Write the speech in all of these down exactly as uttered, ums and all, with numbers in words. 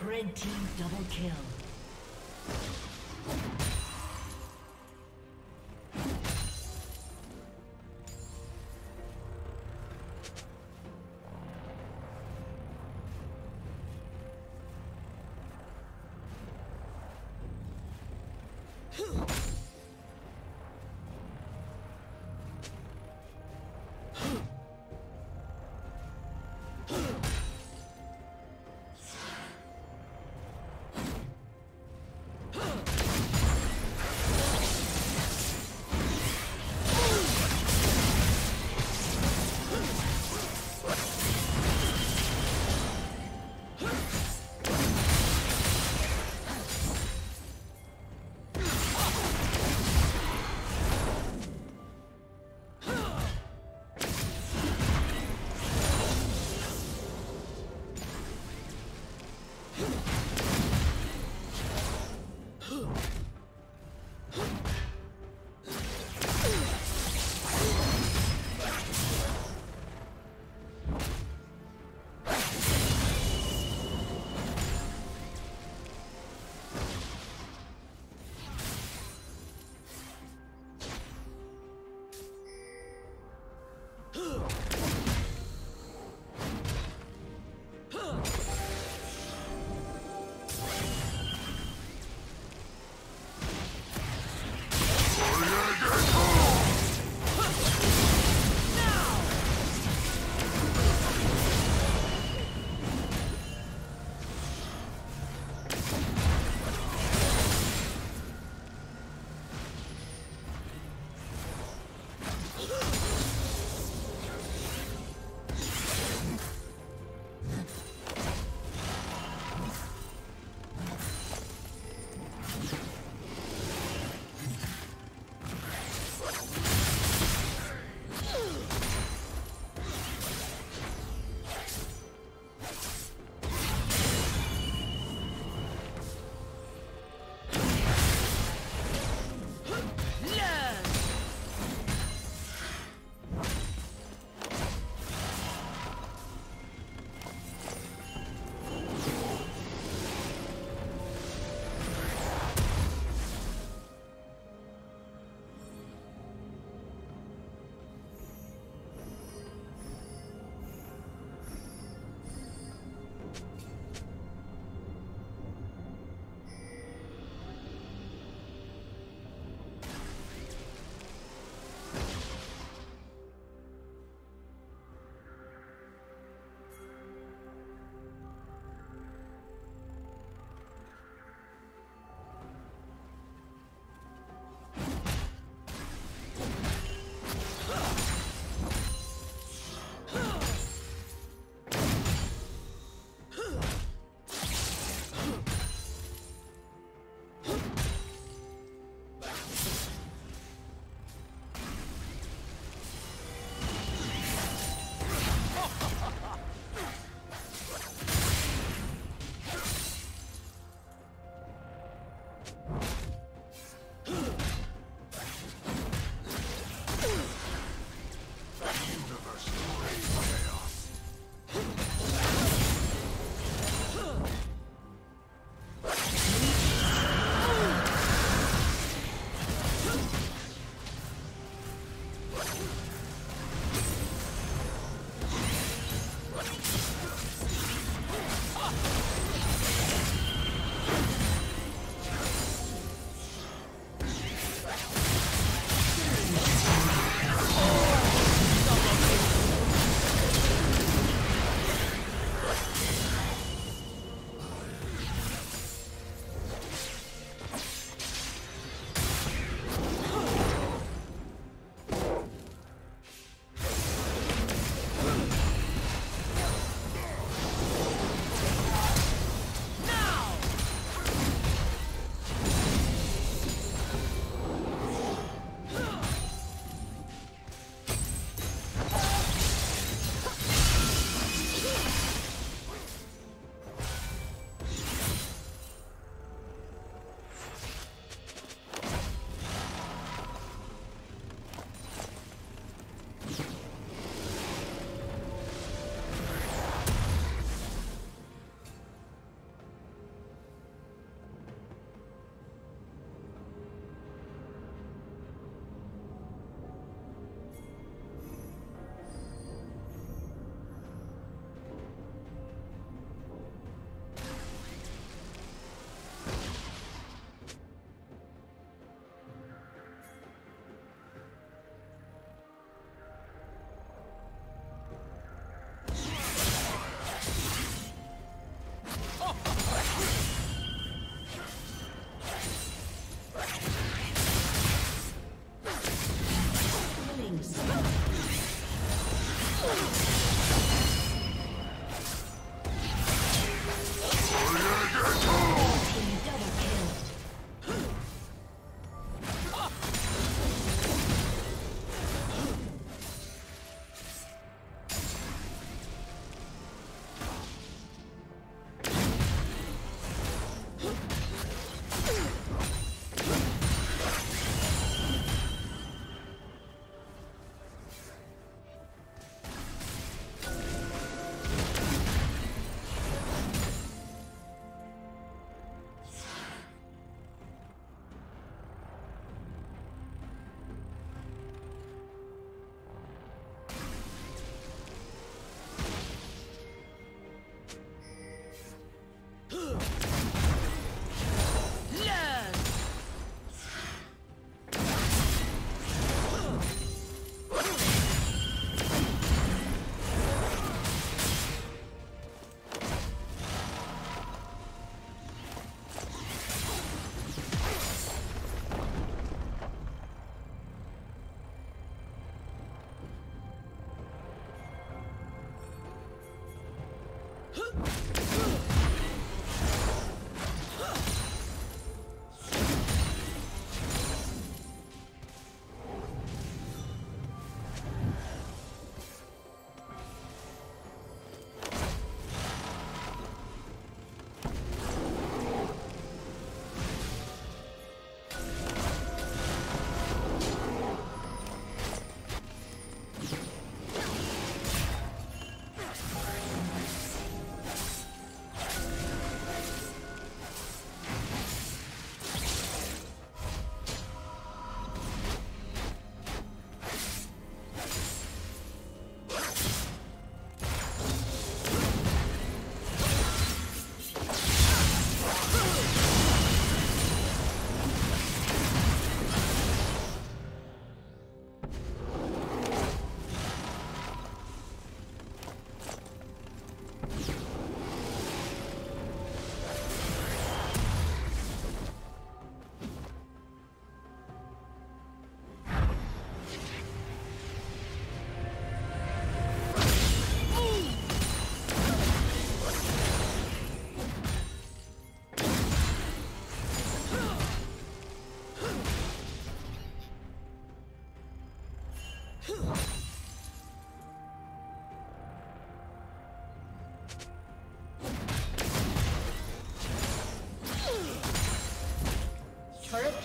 Red team double kill.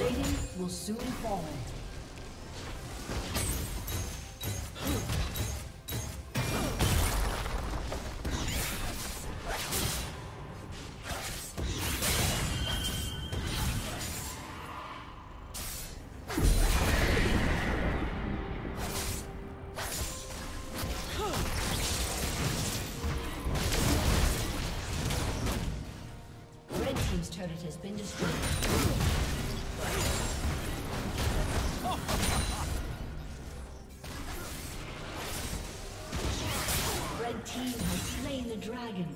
plating will soon fall. Turret has been destroyed. Red team has slain the dragon.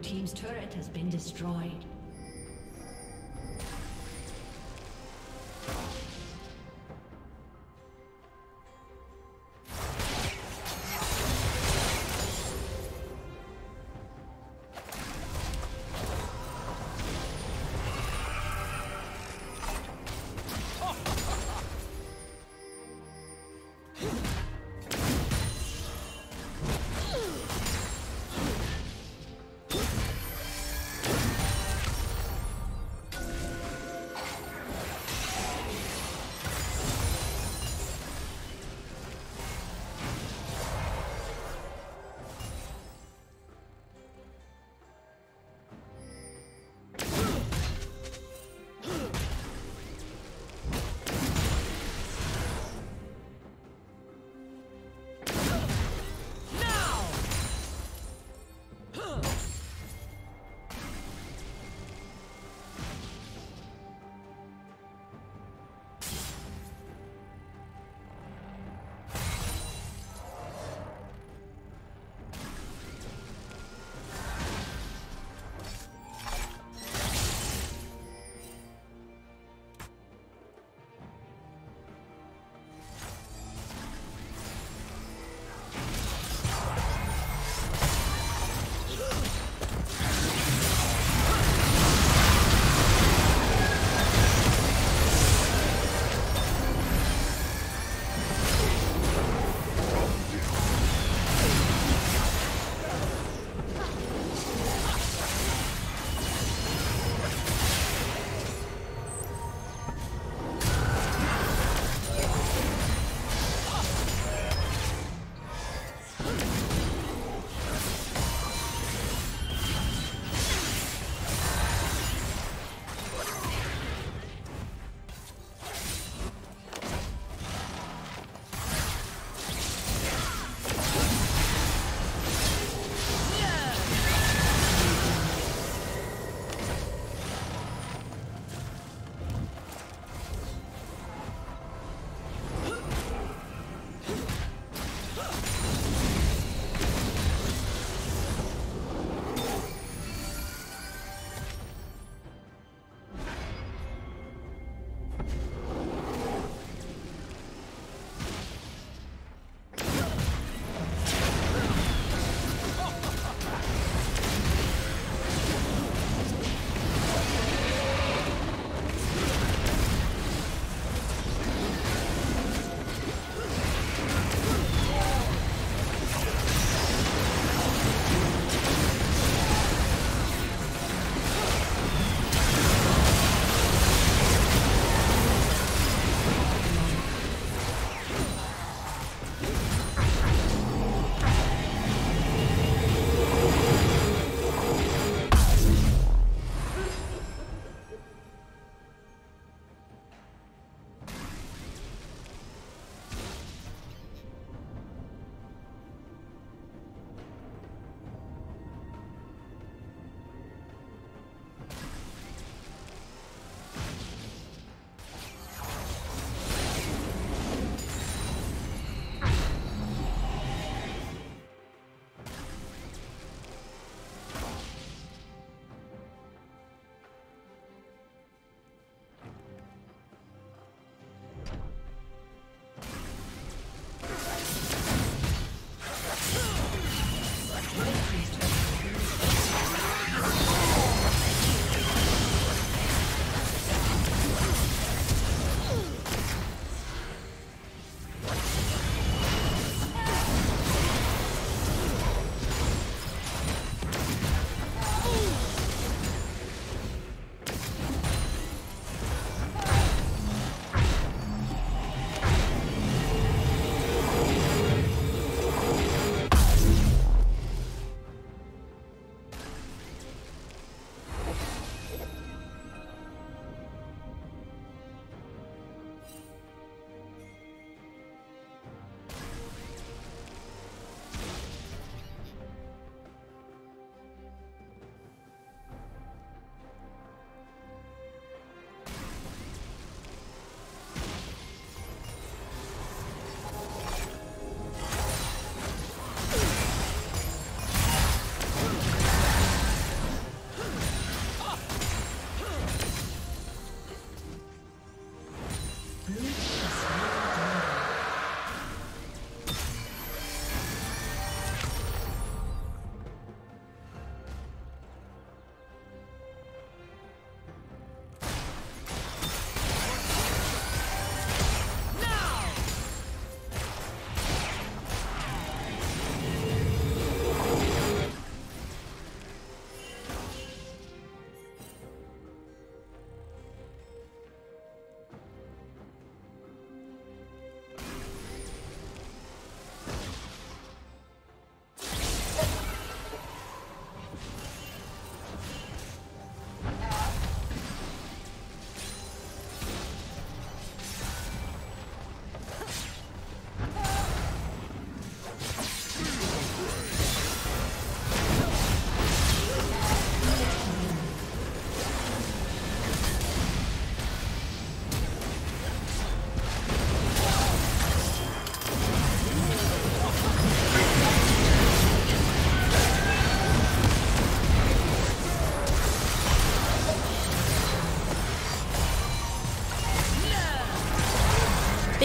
Blue team's turret has been destroyed.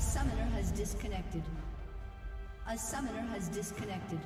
summoner has disconnected. A summoner has disconnected.